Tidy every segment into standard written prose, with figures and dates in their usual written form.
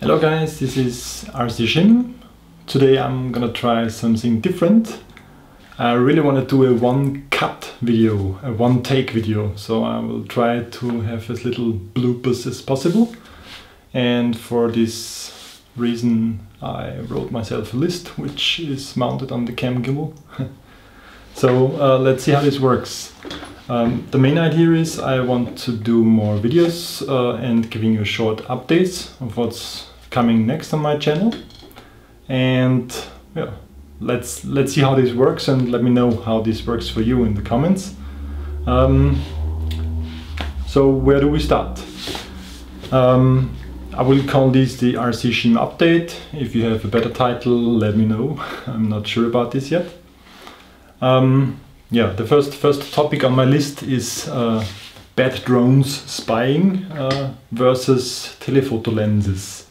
Hello guys, this is RC Shin. Today I'm gonna try something different. I really want to do a one-cut video, a one-take video, so I will try to have as little bloopers as possible. And for this reason I wrote myself a list, which is mounted on the cam gimbal. So let's see how this works. The main idea is I want to do more videos and giving you short updates of what's coming next on my channel. And yeah, let's see how this works, and let me know how this works for you in the comments. So where do we start? I will call this the RC Shin update. If you have a better title, let me know. I'm not sure about this yet. Yeah, the first topic on my list is bad drones spying versus telephoto lenses.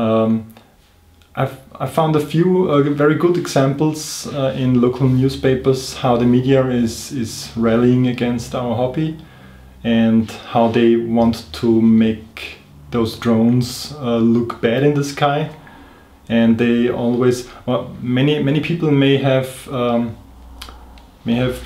I found a few very good examples in local newspapers how the media is rallying against our hobby and how they want to make those drones look bad in the sky. And they always, well, many people may have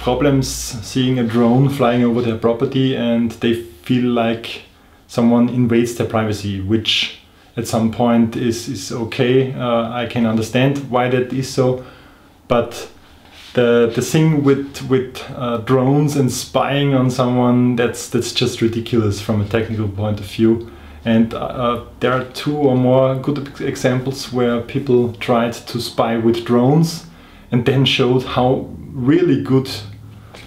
problems seeing a drone flying over their property, and they feel like someone invades their privacy, which at some point is okay. I can understand why that is so, but the thing with drones and spying on someone, that's just ridiculous from a technical point of view. And there are two or more good examples where people tried to spy with drones and then showed how really good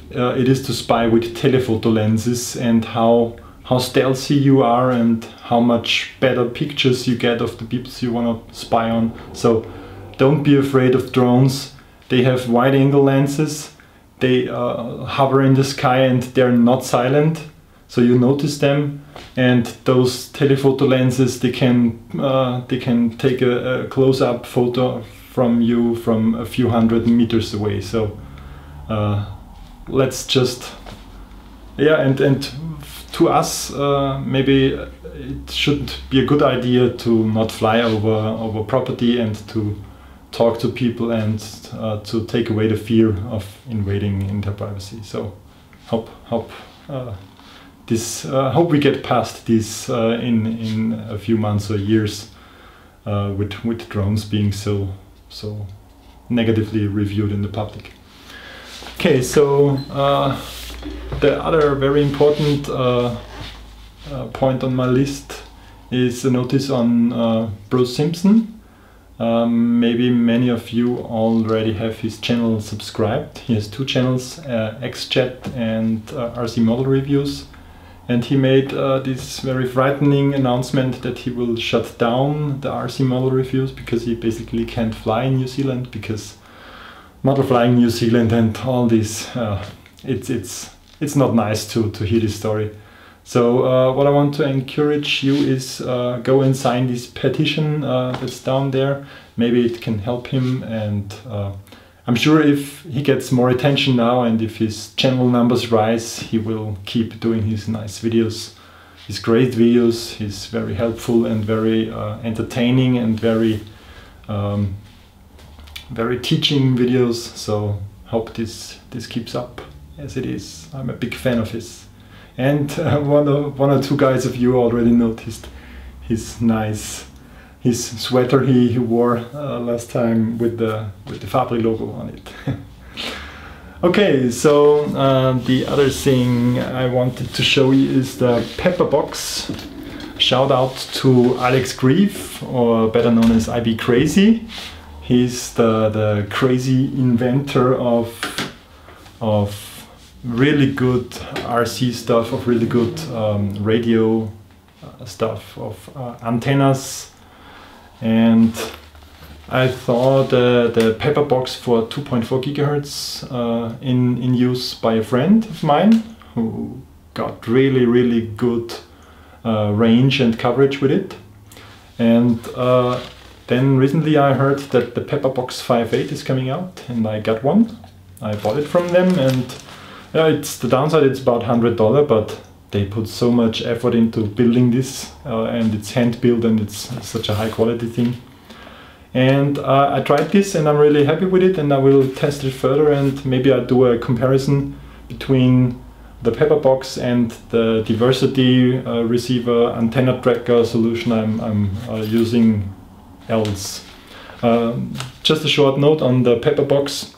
it is to spy with telephoto lenses, and how stealthy you are and how much better pictures you get of the people you want to spy on. So don't be afraid of drones. They have wide angle lenses, they hover in the sky and they're not silent, so you notice them. And those telephoto lenses, they can take a close-up photo from you from a few hundred meters away. So let's just, yeah, and to us, maybe it should be a good idea to not fly over property and to talk to people and to take away the fear of invading in their privacy. So hope we get past this in a few months or years with drones being so negatively reviewed in the public. Okay, so the other very important point on my list is a notice on Bruce Simpson. Maybe many of you already have his channel subscribed. He has two channels, XJet and RC Model Reviews. And he made this very frightening announcement that he will shut down the RC Model Reviews because he basically can't fly in New Zealand, because model flying in New Zealand and all this, it's not nice to hear this story. So what I want to encourage you is go and sign this petition that's down there. Maybe it can help him, and I'm sure if he gets more attention now and if his channel numbers rise, he will keep doing his nice videos, his great videos. He's very helpful and very entertaining and very very teaching videos. So hope this keeps up as it is. I'm a big fan of his. And one or two guys of you already noticed his sweater he wore last time with the Fabri logo on it. Okay, so the other thing I wanted to show you is the Pepperbox. Shout out to Alex Greve, or better known as IB Crazy. He's the crazy inventor of really good RC stuff, of really good radio stuff, of antennas. And I saw the Pepperbox for 2.4 GHz in use by a friend of mine who got really good range and coverage with it. And then recently I heard that the Pepperbox 5.8 is coming out, and I got one. I bought it from them, and it's the downside, it's about $100, but they put so much effort into building this, and it's hand built and it's such a high quality thing. And I tried this and I'm really happy with it, and I will test it further, and maybe I'll do a comparison between the Pepperbox and the diversity receiver antenna tracker solution I'm using else. Just a short note on the Pepperbox.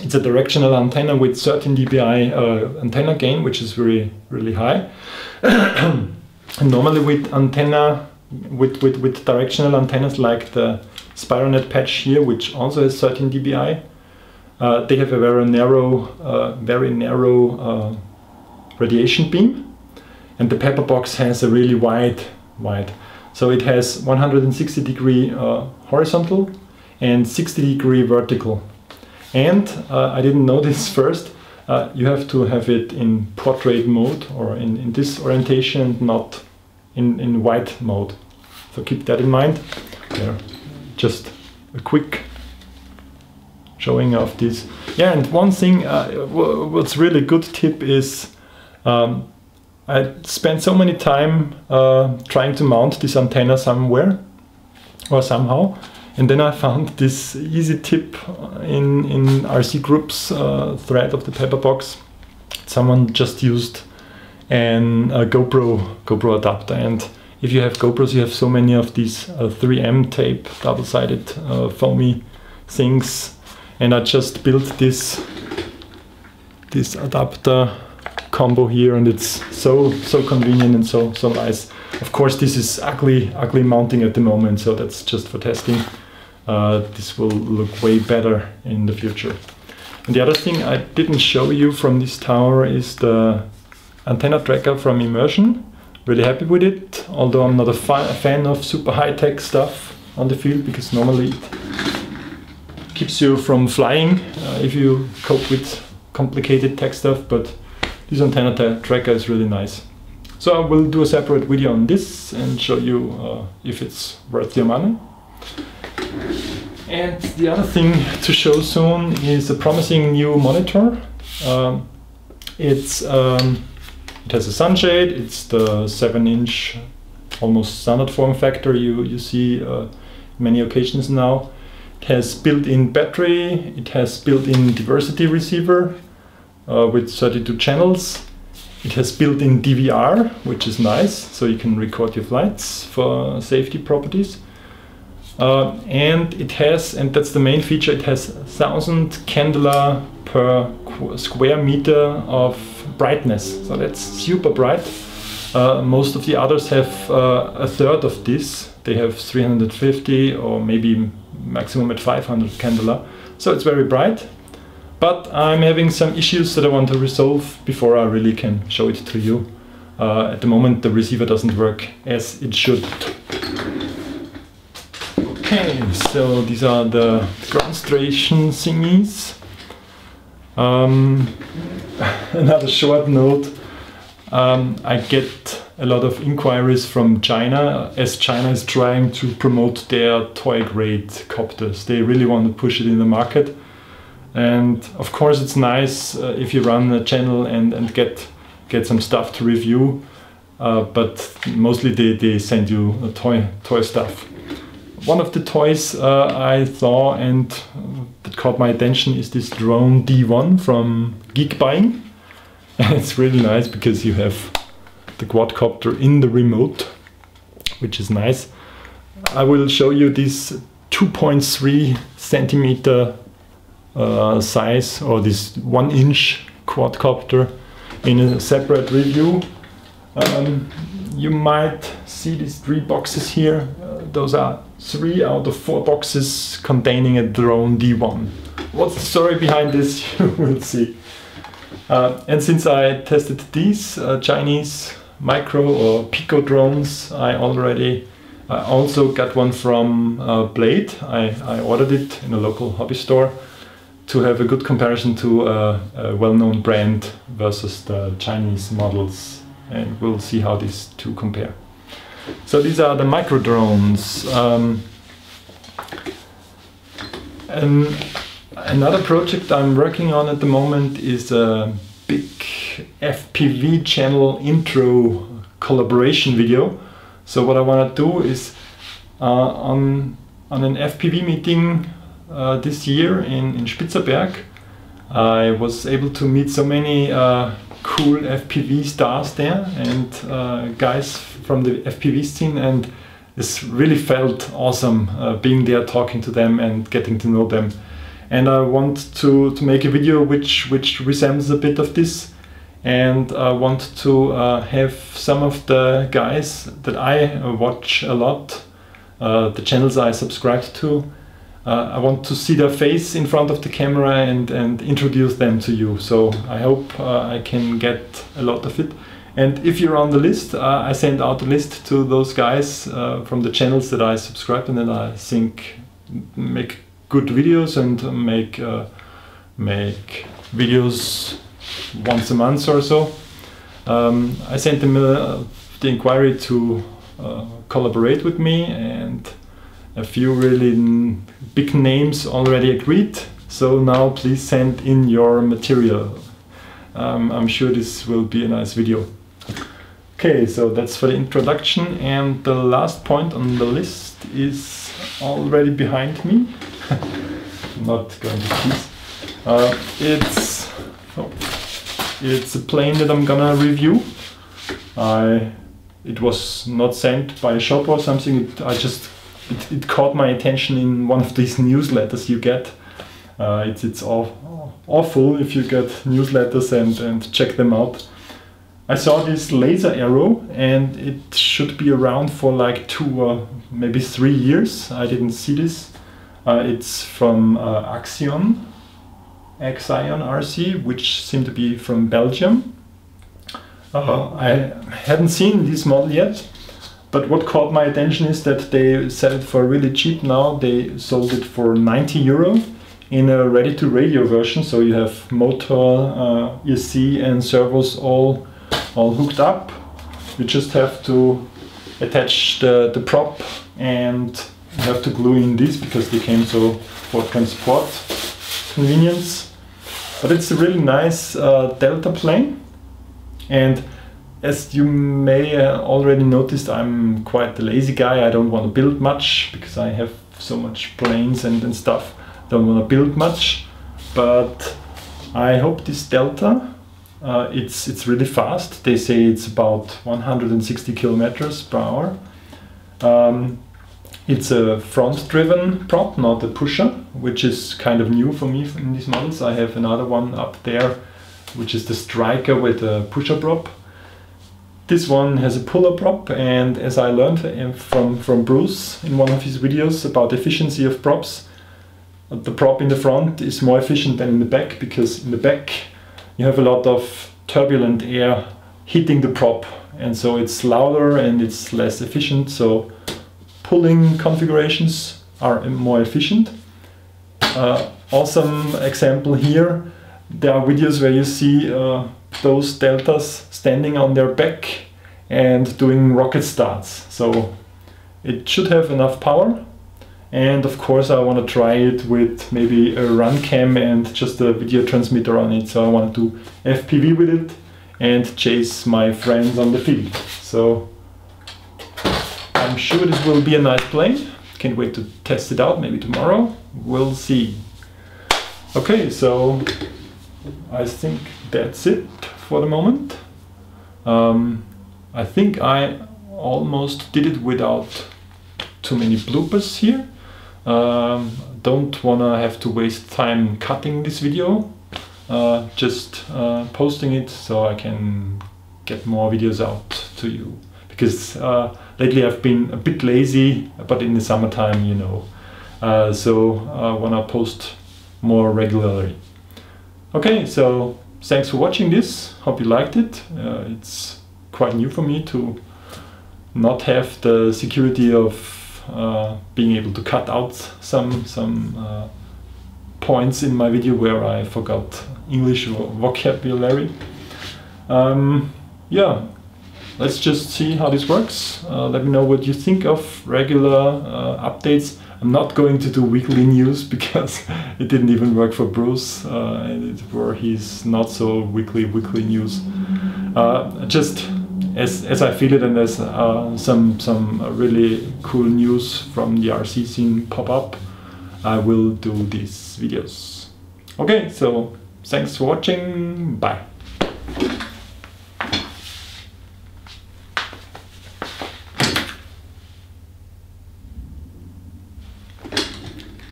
It's a directional antenna with 13 dBi antenna gain, which is really high. And normally with directional antennas like the Spironet patch here, which also has 13 dBi, they have a very narrow radiation beam, and the Pepperbox has a really wide. So it has 160 degree horizontal and 60 degree vertical. And I didn't know this first, you have to have it in portrait mode, or in this orientation, not in white mode. So keep that in mind. There, just a quick showing of this. Yeah, and one thing, what's really good tip is, I spent so many time trying to mount this antenna somewhere or somehow, and then I found this easy tip in RC Group's thread of the Pepperbox. Someone just used a GoPro adapter, and if you have GoPros, you have so many of these 3M tape double-sided foamy things, and I just built this adapter combo here, and it's so convenient and so nice. Of course, this is ugly mounting at the moment, so that's just for testing. This will look way better in the future. And the other thing I didn't show you from this tower is the antenna tracker from Immersion. Really happy with it, although I'm not a fan of super high-tech stuff on the field, because normally it keeps you from flying if you cope with complicated tech stuff, but this antenna tracker is really nice. So I will do a separate video on this and show you if it's worth your money. And the other thing to show soon is a promising new monitor. It has a sunshade. It's the 7-inch almost standard form factor you see many occasions now. It has built-in battery. It has built-in diversity receiver with 32 channels. It has built-in DVR, which is nice, so you can record your flights for safety properties. And it has, and that's the main feature, it has 1,000 candela per square meter of brightness. So that's super bright. Most of the others have a third of this. They have 350 or maybe maximum at 500 candela. So it's very bright. But I'm having some issues that I want to resolve before I really can show it to you. At the moment the receiver doesn't work as it should. Okay, so these are the ground station thingies. Another short note. I get a lot of inquiries from China, as China is trying to promote their toy-grade copters. They really want to push it in the market. And of course it's nice if you run a channel and get some stuff to review, but mostly they send you toy stuff. One of the toys I saw and that caught my attention is this Drone D1 from Geekbuying. And it's really nice because you have the quadcopter in the remote, which is nice. I will show you this 2.3 centimeter size, or this 1-inch quadcopter, in a separate review. You might see these 3 boxes here. Those are 3 out of 4 boxes containing a Drone D1. What's the story behind this? You will see. And since I tested these Chinese micro or pico drones, I also got one from Blade. I ordered it in a local hobby store to have a good comparison to a well-known brand versus the Chinese models, and we'll see how these two compare. So these are the micro drones. Another project I'm working on at the moment is a big quick FPV channel intro collaboration video. So what I want to do is on an FPV meeting this year in Spitzerberg, I was able to meet so many cool FPV stars there and guys from the FPV scene, and this really felt awesome being there, talking to them and getting to know them. And I want to make a video which resembles a bit of this, and I want to have some of the guys that I watch a lot, the channels I subscribe to, I want to see their face in front of the camera and introduce them to you. So I hope I can get a lot of it. And if you're on the list, I send out a list to those guys from the channels that I subscribe and that I think make good videos and make videos once a month or so. I sent them the inquiry to collaborate with me, and a few really big names already agreed. So now please send in your material. I'm sure this will be a nice video. Okay, so that's for the introduction, and the last point on the list is already behind me. Not going to tease. It's a plane that I'm gonna review. It was not sent by a shop or something. It caught my attention in one of these newsletters you get. It's awful if you get newsletters and check them out. I saw this Laser Arrow, and it should be around for like 2 or maybe 3 years. I didn't see this. It's from Axion RC, which seemed to be from Belgium. I hadn't seen this model yet, but what caught my attention is that they sell it for really cheap now. They sold it for 90 euro in a ready-to-radio version, so you have motor, ESC and servos all hooked up. You just have to attach the prop, and you have to glue in these because they came so for transport convenience. But it's a really nice delta plane, and as you may already noticed, I'm quite the lazy guy. I don't want to build much because I have so much planes and stuff. Don't want to build much, but I hope this delta it's really fast. They say it's about 160 kilometers per hour. It's a front-driven prop, not a pusher, which is kind of new for me in these models. I have another one up there, which is the Striker with a pusher prop. This one has a puller prop, and as I learned from Bruce in one of his videos about efficiency of props, the prop in the front is more efficient than in the back, because in the back you have a lot of turbulent air hitting the prop, and so it's louder and it's less efficient, so pulling configurations are more efficient. Awesome example here, there are videos where you see those deltas standing on their back and doing rocket starts, so it should have enough power. And of course I want to try it with maybe a run cam and just a video transmitter on it, so I want to do FPV with it and chase my friends on the field. So I'm sure this will be a nice plane. Can't wait to test it out, maybe tomorrow. We'll see. Okay, so I think that's it for the moment. I think I almost did it without too many bloopers here. Don't wanna have to waste time cutting this video, just posting it so I can get more videos out to you, because lately I've been a bit lazy, but in the summertime, you know, so I wanna post more regularly. Okay, so thanks for watching this, hope you liked it. It's quite new for me to not have the security of being able to cut out some points in my video where I forgot English vocabulary. Yeah, let's just see how this works. Let me know what you think of regular updates. I'm not going to do weekly news because it didn't even work for Bruce, and he's not so weekly news. Just as I feel it, and there's some really cool news from the RC scene pop up, I will do these videos. Okay, so thanks for watching, bye!